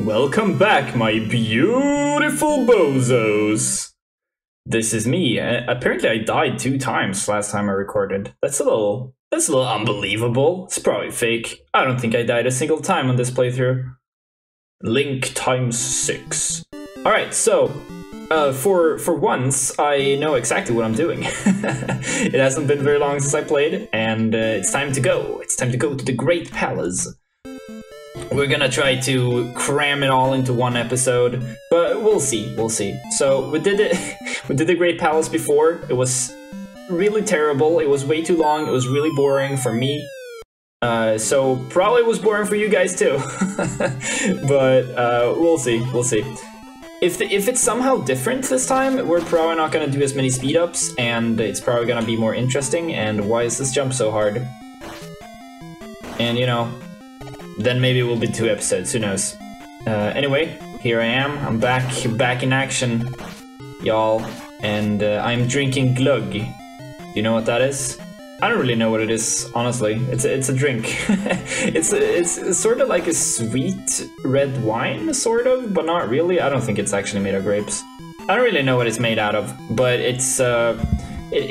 Welcome back, my beautiful bozos! This is me. Apparently I died 2 times last time I recorded. That's a little unbelievable. It's probably fake. I don't think I died a single time on this playthrough. Link times 6. Alright, so, for once, I know exactly what I'm doing. It hasn't been very long since I played, and it's time to go. It's time to go to the Great Palace. We're gonna try to cram it all into one episode, but we'll see. So we did the Great Palace before. It was really terrible. It was way too long. It was really boring for me. So probably was boring for you guys too. But we'll see. If it's somehow different this time, we're probably not gonna do as many speed ups, and it's probably gonna be more interesting. And why is this jump so hard? And you know. Then maybe it will be 2 episodes, who knows. Anyway, here I am, I'm back in action, y'all. And I'm drinking Glug. Do you know what that is? I don't really know what it is, honestly. It's a drink. It's sort of like a sweet red wine, sort of, but not really. I don't think it's actually made of grapes. I don't really know what it's made out of, but it's, it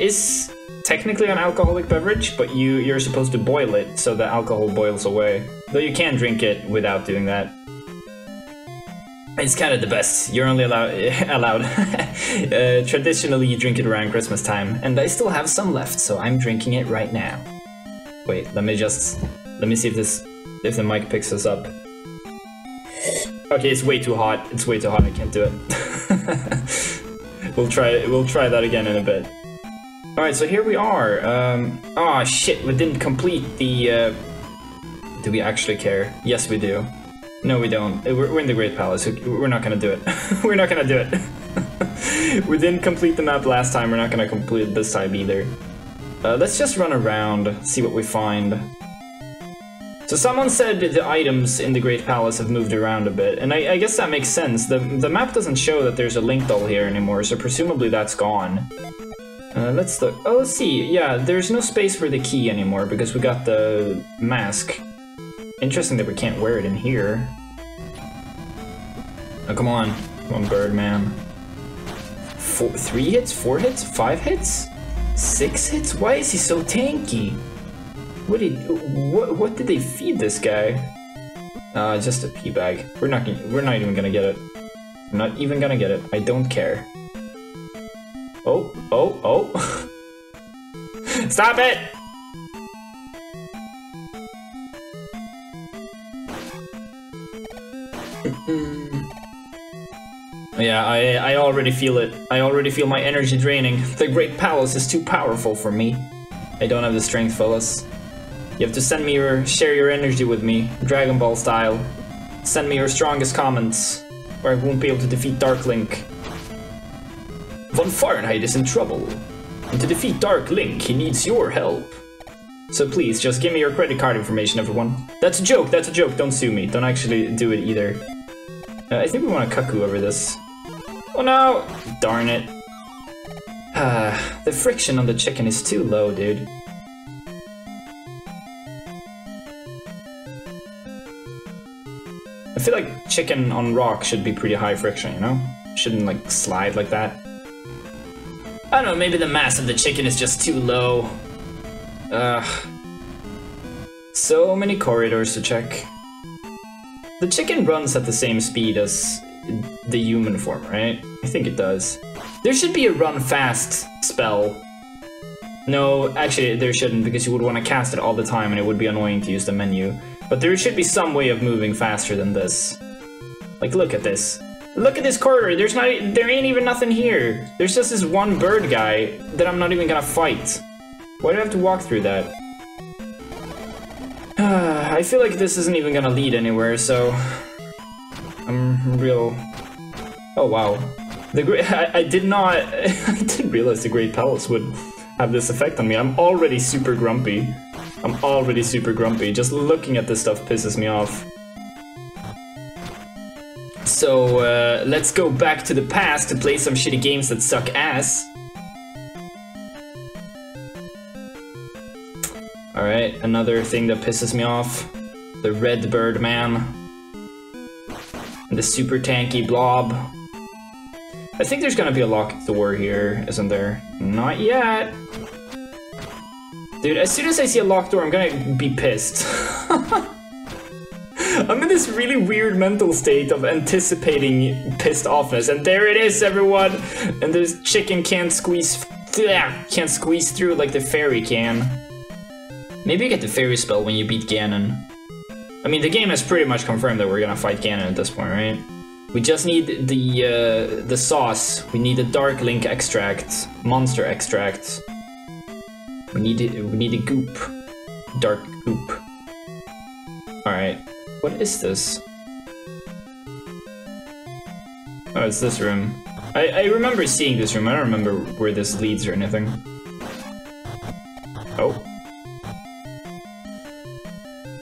is technically an alcoholic beverage, but you're supposed to boil it so the alcohol boils away. Though you can drink it without doing that. It's kind of the best. You're only allowed. Traditionally, you drink it around Christmas time, and I still have some left, so I'm drinking it right now. Wait, let me see if the mic picks us up. Okay, it's way too hot. It's way too hot. I can't do it. We'll try that again in a bit. Alright, so here we are. Oh shit, we didn't complete the, Do we actually care? Yes, we do. No, we don't. We're in the Great Palace. We're not gonna do it. We're not gonna do it. We didn't complete the map last time. We're not gonna complete it this time either. Let's just run around, see what we find. So someone said the items in the Great Palace have moved around a bit, and I guess that makes sense. The map doesn't show that there's a link doll here anymore, so presumably that's gone. Let's look. Oh, let's see. Yeah, there's no space for the key anymore because we got the mask. Interesting that we can't wear it in here. Oh, come on. Come on, Birdman. 3 hits? 4 hits? 5 hits? 6 hits? Why is he so tanky? What did they feed this guy? Just a pee bag. We're not even gonna get it. I'm not even gonna get it. I don't care. Oh. Stop it! Yeah, I already feel it. I already feel my energy draining. The Great Palace is too powerful for me. I don't have the strength, fellas. You have to send me share your energy with me, Dragon Ball style. Send me your strongest comments, or I won't be able to defeat Dark Link. Von Fahrenheit is in trouble, and to defeat Dark Link, he needs your help. So please, just give me your credit card information, everyone. That's a joke, don't sue me. Don't actually do it either. I think we want to cuckoo over this. Oh no! Darn it. The friction on the chicken is too low, dude. I feel like chicken on rock should be pretty high friction, you know? Shouldn't, like, slide like that. I don't know, maybe the mass of the chicken is just too low. So many corridors to check. The chicken runs at the same speed as the human form, right? I think it does. There should be a run fast spell. No, actually there shouldn't, because you would want to cast it all the time and it would be annoying to use the menu. But there should be some way of moving faster than this. Like, look at this. Look at this corridor, there ain't even nothing here. There's just this one bird guy that I'm not even gonna fight. Why do I have to walk through that? I feel like this isn't even gonna lead anywhere, so... I'm real... Oh wow. I didn't realize the Great Palace would have this effect on me. I'm already super grumpy. Just looking at this stuff pisses me off. So, let's go back to the past to play some shitty games that suck ass. Alright, another thing that pisses me off. The red bird man. and the super tanky blob. I think there's gonna be a lock door here, isn't there? Not yet. Dude, as soon as I see a locked door, I'm gonna be pissed. I'm in this really weird mental state of anticipating pissed offness, and there it is, everyone! And this chicken can't squeeze through like the fairy can. Maybe you get the fairy spell when you beat Ganon. I mean, the game has pretty much confirmed that we're gonna fight Ganon at this point, right? We just need the sauce. We need the Dark Link extract, monster extract. We need a goop. Dark goop. Alright. What is this? Oh, it's this room. I remember seeing this room. I don't remember where this leads or anything. Oh.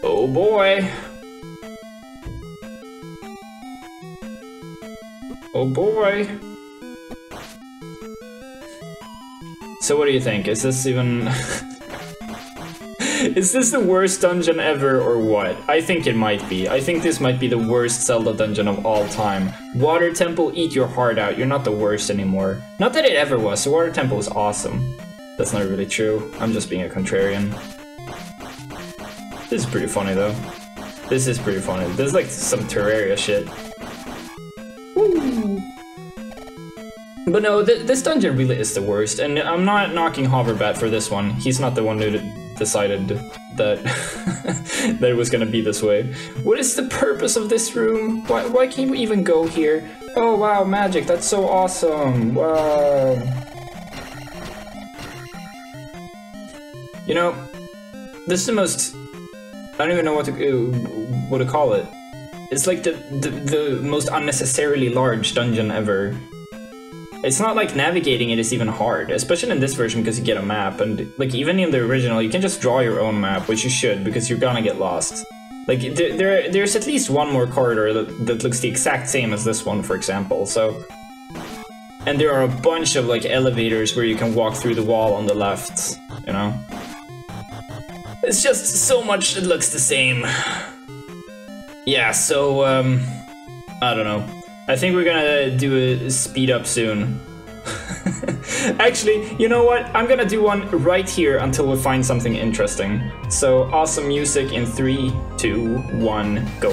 Oh boy. Oh boy. So what do you think? Is this even... Is this the worst dungeon ever or what? I think it might be. I think this might be the worst Zelda dungeon of all time. Water Temple, eat your heart out. You're not the worst anymore. Not that it ever was. So Water Temple was awesome. That's not really true. I'm just being a contrarian. This is pretty funny though. This is pretty funny. This is like some Terraria shit. Woo! But no, this dungeon really is the worst, and I'm not knocking Hoverbat for this one. He's not the one who decided that that it was gonna be this way. What is the purpose of this room? Why can't we even go here? Oh wow, magic! That's so awesome! Wow! You know, this is the most... I don't even know what to call it. It's like the most unnecessarily large dungeon ever. It's not like navigating it is even hard, especially in this version because you get a map, and like even in the original you can just draw your own map, which you should because you're gonna get lost. Like there's at least one more corridor that looks the exact same as this one, for example, so... And there are a bunch of like elevators where you can walk through the wall on the left, you know? It's just so much that looks the same. Yeah, so I don't know. I think we're gonna do a speed up soon. Actually, you know what? I'm gonna do one right here until we find something interesting. So, awesome music in 3, 2, 1, go.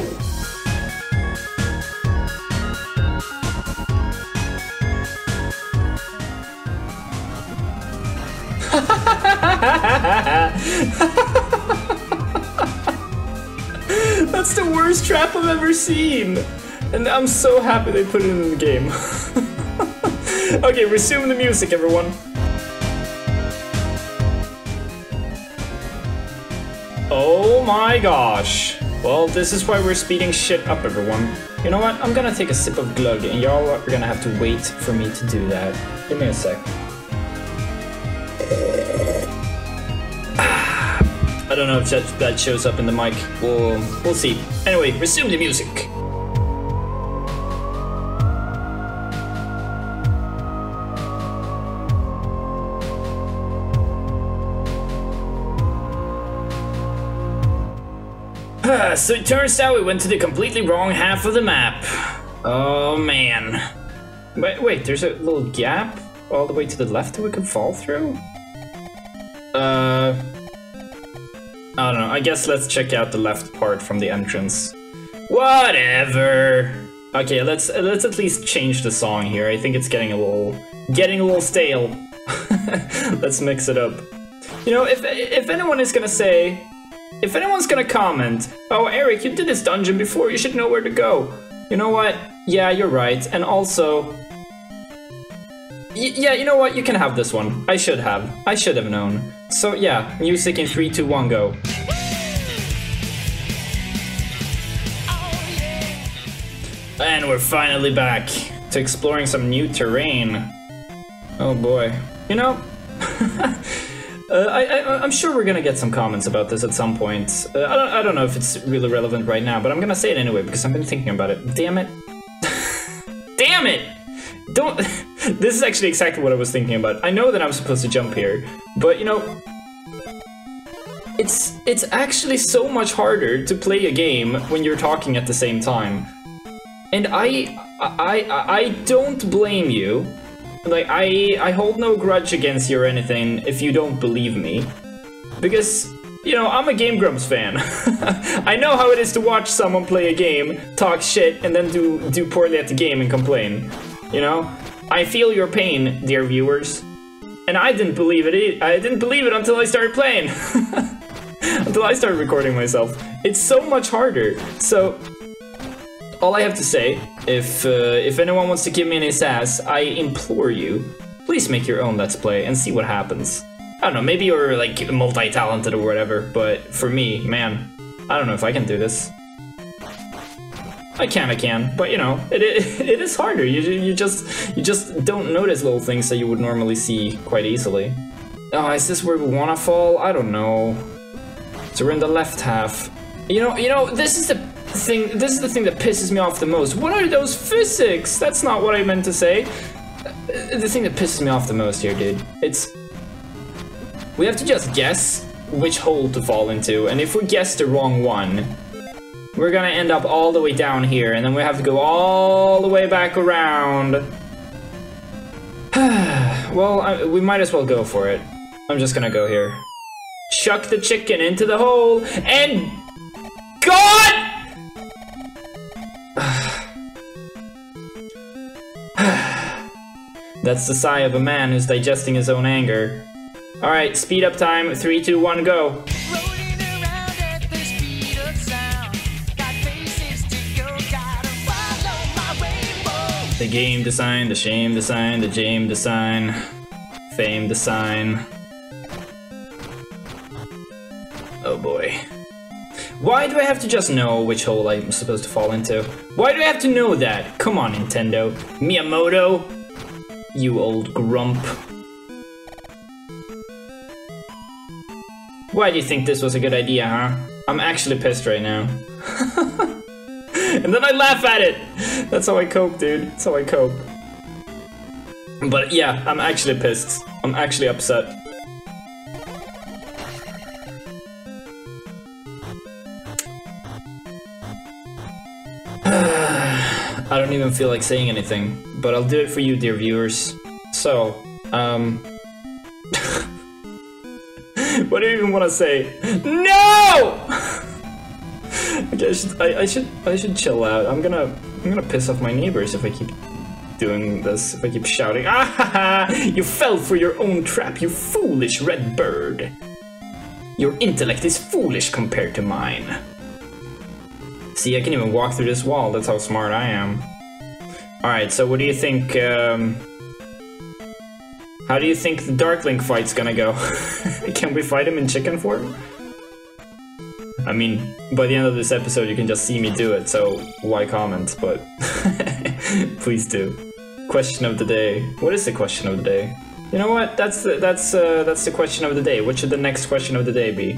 That's the worst trap I've ever seen. And I'm so happy they put it in the game. Okay, resume the music, everyone. Oh my gosh. Well, this is why we're speeding shit up, everyone. You know what? I'm gonna take a sip of Glug, and y'all are gonna have to wait for me to do that. Give me a sec. I don't know if that shows up in the mic. We'll see. Anyway, resume the music. So it turns out we went to the completely wrong half of the map. Oh man. Wait, there's a little gap all the way to the left that we could fall through? I don't know, I guess let's check out the left part from the entrance. Whatever! Okay, let's at least change the song here. I think it's getting a little stale. Let's mix it up. You know, if anyone is gonna say... If anyone's gonna comment, oh Eric, you did this dungeon before, you should know where to go. You know what? Yeah, you're right. And also... yeah, you know what? You can have this one. I should have known. So yeah, music in 3, 2, 1, go. And we're finally back to exploring some new terrain. Oh boy. You know... I'm sure we're gonna get some comments about this at some point. I don't know if it's really relevant right now, but I'm gonna say it anyway because I've been thinking about it. Damn it! Damn it! Don't... This is actually exactly what I was thinking about. I know that I'm supposed to jump here, but you know... It's actually so much harder to play a game when you're talking at the same time. And I don't blame you. Like, I hold no grudge against you or anything if you don't believe me. Because, you know, I'm a Game Grumps fan. I know how it is to watch someone play a game, talk shit, and then do poorly at the game and complain. You know? I feel your pain, dear viewers. And I didn't believe it either. I didn't believe it until I started playing. Until I started recording myself. It's so much harder. So... all I have to say, if anyone wants to give me an ass, I implore you, please make your own Let's Play and see what happens. I don't know, maybe you're like multi-talented or whatever, but for me, man, I don't know if I can do this. I can, but you know, it is harder. You just don't notice little things that you would normally see quite easily. Oh, is this where we wanna fall? I don't know. So we're in the left half. You know, this is the thing, this is the thing that pisses me off the most. What are those physics? That's not what I meant to say. The thing that pisses me off the most here, dude, it's... we have to just guess which hole to fall into, and if we guess the wrong one, we're gonna end up all the way down here, and then we have to go all the way back around. Well, we might as well go for it. I'm just gonna go here. Chuck the chicken into the hole, and... God! That's the sigh of a man who's digesting his own anger. Alright, speed up time. 3, 2, 1, go! The game design, the shame design, the jam design, fame design. Oh boy. Why do I have to just know which hole I'm supposed to fall into? Why do I have to know that? Come on, Nintendo. Miyamoto! You old grump. Why do you think this was a good idea, huh? I'm actually pissed right now. And then I laugh at it! That's how I cope, dude. That's how I cope. But yeah, I'm actually pissed. I'm actually upset. I don't even feel like saying anything, but I'll do it for you, dear viewers. So, what do you even want to say? No! Okay, I should chill out. I'm gonna piss off my neighbors if I keep doing this, if I keep shouting. Ah ha ha! You fell for your own trap, you foolish red bird. Your intellect is foolish compared to mine. See, I can even walk through this wall, that's how smart I am. Alright, so what do you think, how do you think the Dark Link fight's gonna go? Can we fight him in chicken form? I mean, by the end of this episode you can just see me do it, so why comment, but... please do. Question of the day. What is the question of the day? You know what, that's the question of the day. What should the next question of the day be?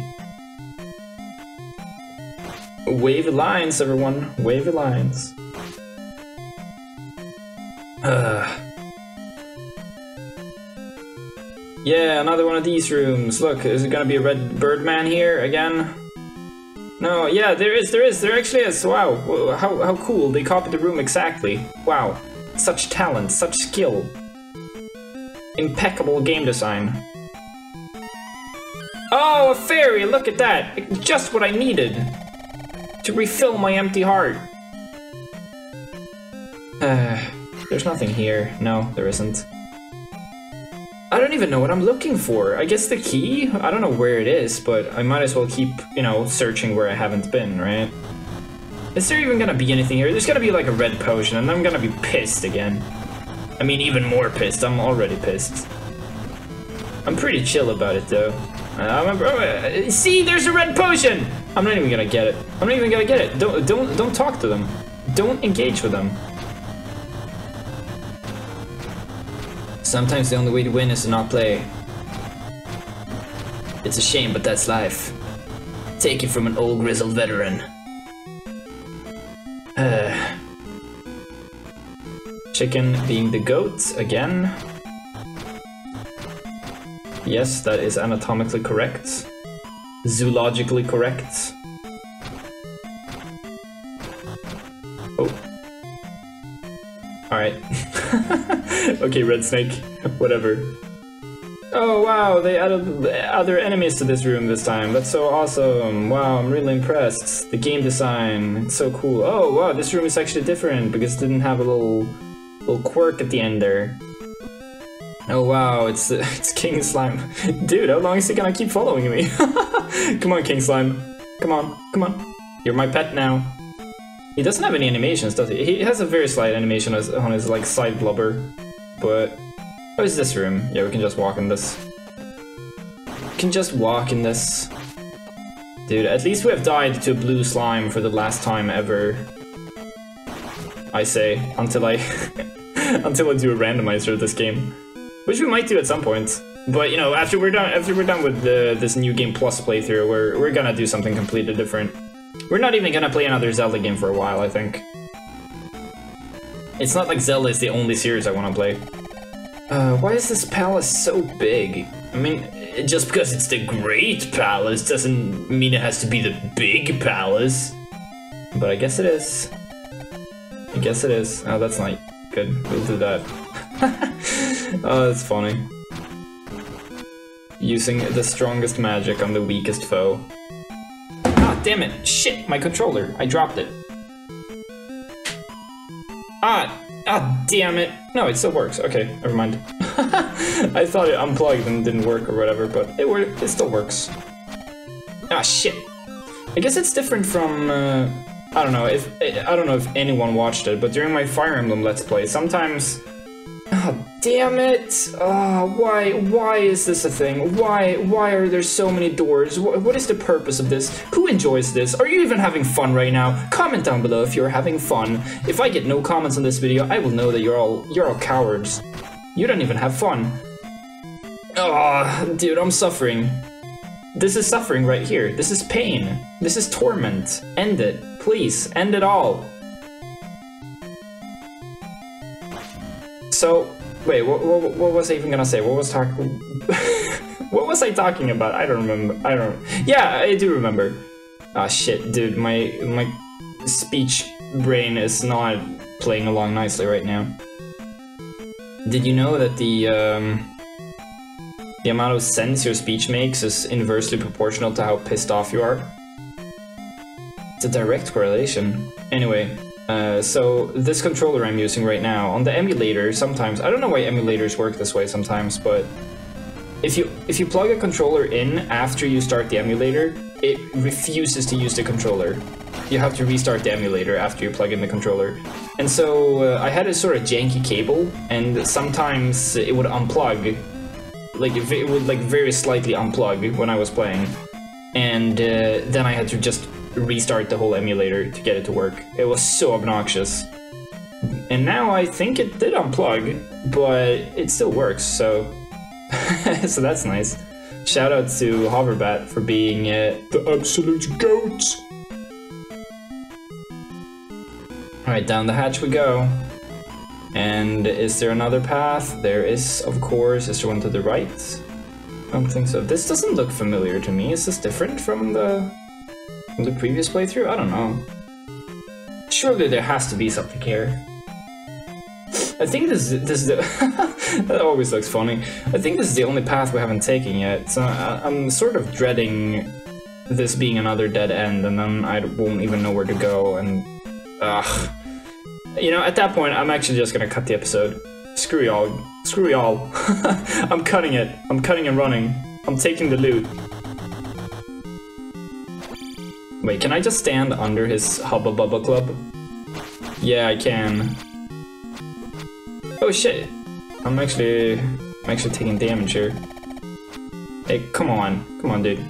Wavy lines, everyone. Wavy lines. Yeah, another one of these rooms. Look, is it gonna be a red birdman here again? No, yeah, there actually is. Wow, how cool. They copied the room exactly. Wow, such talent, such skill. Impeccable game design. Oh, a fairy, look at that. Just what I needed. To refill my empty heart. There's nothing here. No, there isn't. I don't even know what I'm looking for. I guess the key? I don't know where it is, but I might as well keep, you know, searching where I haven't been, right? Is there even gonna be anything here? There's gonna be like a red potion, and I'm gonna be pissed again. I mean, even more pissed. I'm already pissed. I'm pretty chill about it, though. See, there's a red potion! I'm not even gonna get it. I'm not even gonna get it. Don't talk to them. Don't engage with them. Sometimes the only way to win is to not play. It's a shame, but that's life. Take it from an old grizzled veteran. Chicken being the goat again. Yes, that is anatomically correct. Zoologically correct. Oh. Alright. Okay, Red Snake. Whatever. Oh wow, they added other enemies to this room this time. That's so awesome. Wow, I'm really impressed. The game design, it's so cool. Oh wow, this room is actually different because it didn't have a little quirk at the end there. Oh wow, it's King Slime. Dude, how long is he gonna keep following me? Come on, King Slime. Come on, come on. You're my pet now. He doesn't have any animations, does he? He has a very slight animation on his like side blubber, but. Oh, is this room? Yeah, we can just walk in this. We can just walk in this. Dude, at least we have died to a blue slime for the last time ever. I say, until I... until I do a randomizer of this game. Which we might do at some point. But, you know, after we're done with this New Game Plus playthrough, we're gonna do something completely different. We're not even gonna play another Zelda game for a while, I think. It's not like Zelda is the only series I wanna play. Why is this palace so big? I mean, just because it's the Great Palace doesn't mean it has to be the big palace. But I guess it is. I guess it is. Oh, that's not good. We'll do that. Oh, that's funny. Using the strongest magic on the weakest foe. Ah, damn it! Shit, my controller. I dropped it. Ah, damn it! No, it still works. Okay, never mind. I thought it unplugged and didn't work or whatever, but it still works. Ah, shit! I guess it's different from. I don't know if anyone watched it, but during my Fire Emblem Let's Play, sometimes. Ah, damn it! Ah, why is this a thing? Why are there so many doors? What is the purpose of this? Who enjoys this? Are you even having fun right now? Comment down below if you're having fun. If I get no comments on this video, I will know that you're all cowards. You don't even have fun. Ah, dude, I'm suffering. This is suffering right here. This is pain. This is torment. End it, please. End it all. So, wait, what was I even gonna say? What was I talking about? I don't remember. Yeah, I do remember. Ah, shit, dude, my speech brain is not playing along nicely right now. Did you know that the amount of sense your speech makes is inversely proportional to how pissed off you are? It's a direct correlation. Anyway. So this controller I'm using right now on the emulator, sometimes I don't know why emulators work this way sometimes, but if you plug a controller in after you start the emulator, it refuses to use the controller. You have to restart the emulator after you plug in the controller. And so I had a sort of janky cable, and sometimes it would unplug, like if it would like very slightly unplug when I was playing, and then I had to just restart the whole emulator to get it to work. It was so obnoxious. And now I think it did unplug, but it still works, so... so that's nice. Shout out to Hoverbat for being the absolute GOAT! Alright, down the hatch we go. And is there another path? There is, of course. Is there one to the right? I don't think so. This doesn't look familiar to me. Is this different from the previous playthrough? I don't know. Surely there has to be something here. I think this is the that always looks funny. I think this is the only path we haven't taken yet, so I'm sort of dreading this being another dead end, and then I won't even know where to go, and... Ugh. You know, at that point, I'm actually just gonna cut the episode. Screw y'all. Screw y'all. I'm cutting it. I'm cutting and running. I'm taking the loot. Wait, can I just stand under his Hubba Bubba Club? Yeah, I can. Oh shit! I'm actually taking damage here. Hey, come on. Come on, dude.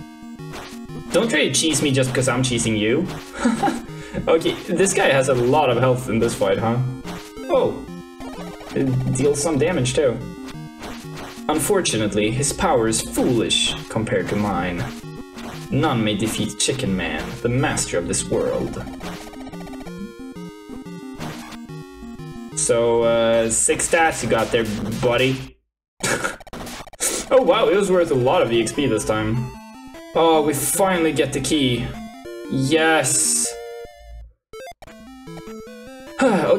Don't try to cheese me just because I'm cheesing you. Okay, this guy has a lot of health in this fight, huh? Oh! It deals some damage, too. Unfortunately, his power is foolish compared to mine. None may defeat Chicken Man, the master of this world. So, 6 stats you got there, buddy. Oh wow, it was worth a lot of EXP this time. Oh, we finally get the key. Yes!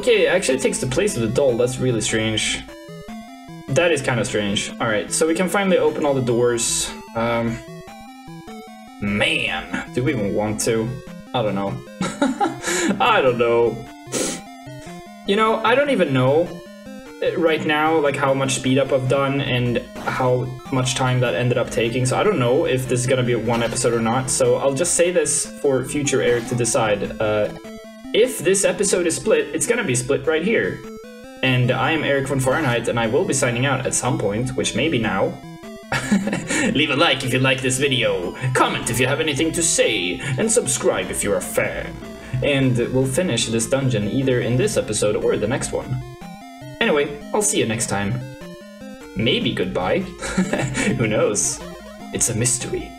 Okay, it actually takes the place of the doll. That's really strange. That is kind of strange. Alright, so we can finally open all the doors. Man, do we even want to? I don't know. I don't know. You know, I don't even know right now, like, how much speed up I've done and how much time that ended up taking. So I don't know if this is gonna be a one episode or not. So I'll just say this for future Eric to decide. If this episode is split, it's gonna be split right here. And I am Eric Von Fahrenheit, and I will be signing out at some point, which may be now. Leave a like if you like this video, comment if you have anything to say, and subscribe if you're a fan. And we'll finish this dungeon either in this episode or the next one. Anyway, I'll see you next time. Maybe goodbye. Who knows? It's a mystery.